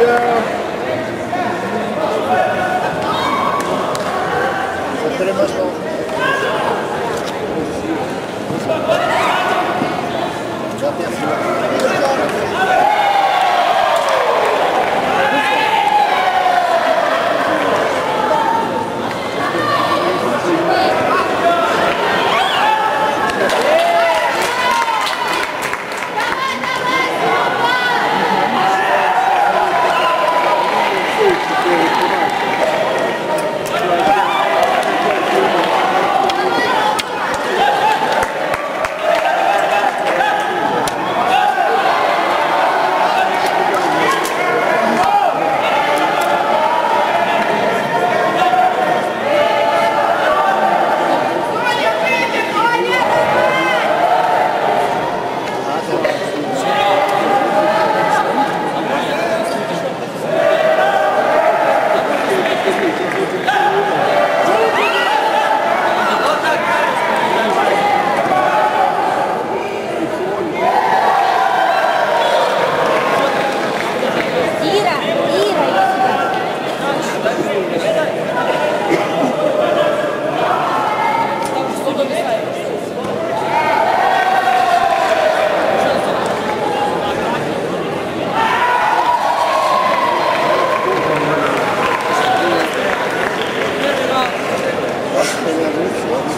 Yeah.